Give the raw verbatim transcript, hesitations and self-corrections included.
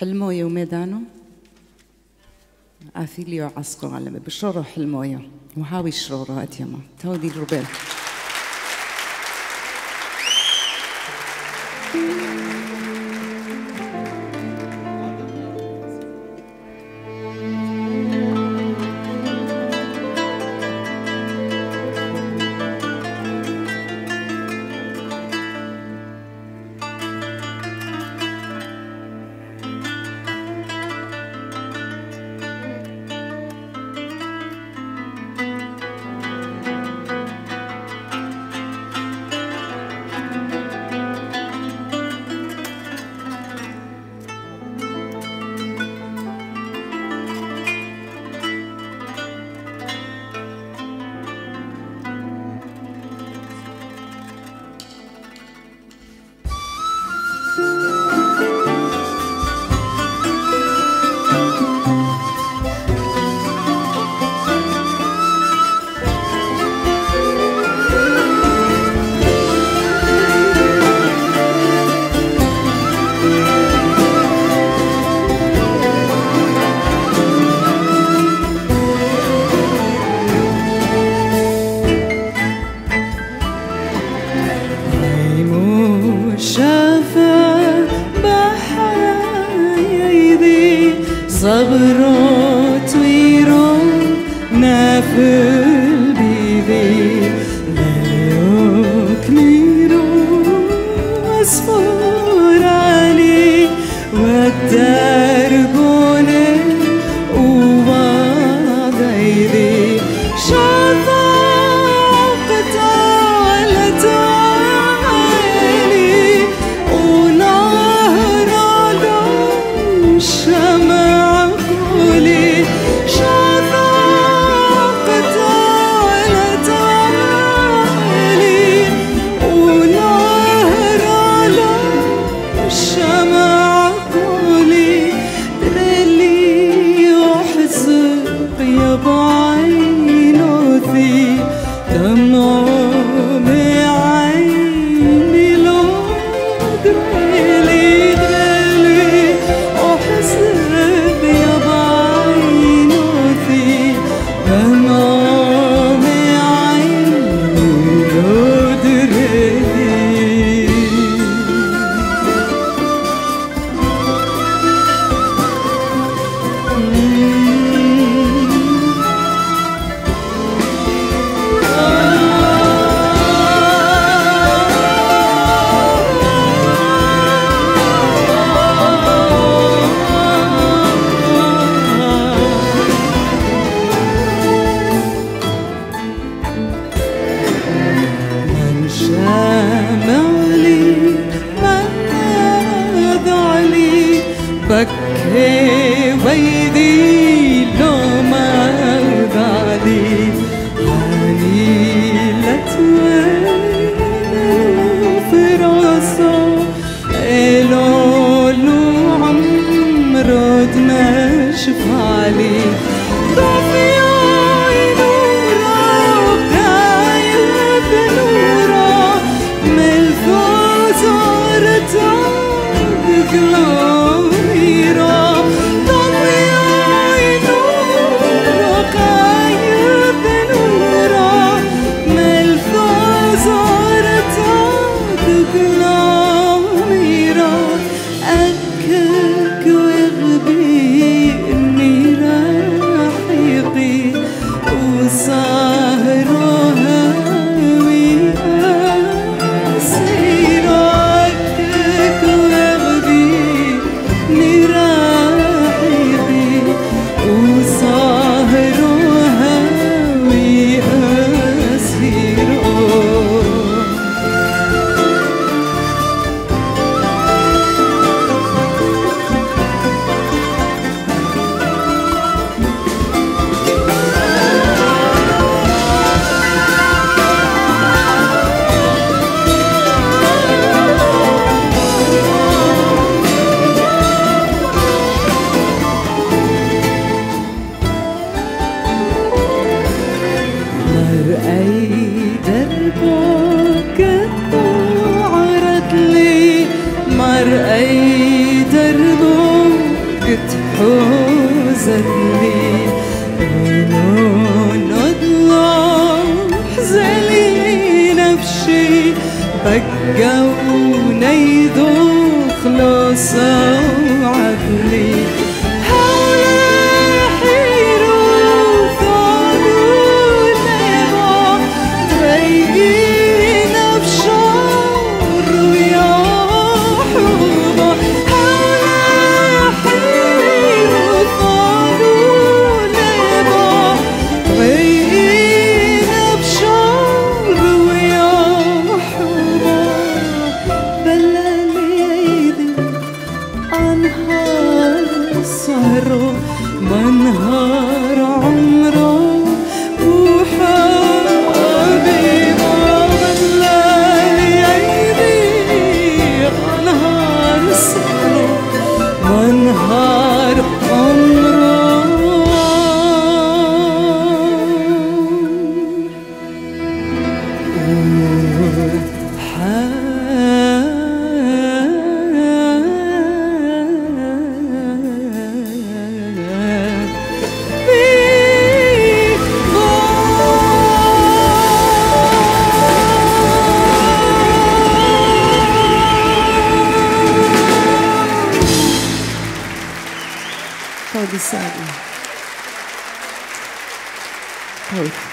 حلموية وميدانو آثيليو عسقو علمي بشورو حلموية وهاوي شرورو أتيما تودي الربيل مرأي دربك قوني ذو خلاص وعدلي حولي حيرو ثانو ليبا تريقينا بشور ويا حوبا حولي حيرو ثانو ليبا تريقينا بشور ويا حوبا بلاليدي انهار السهر منهار عمره وحبيبه بلالي عيدي انهار السهر منهار عمره Pode sair. Pode.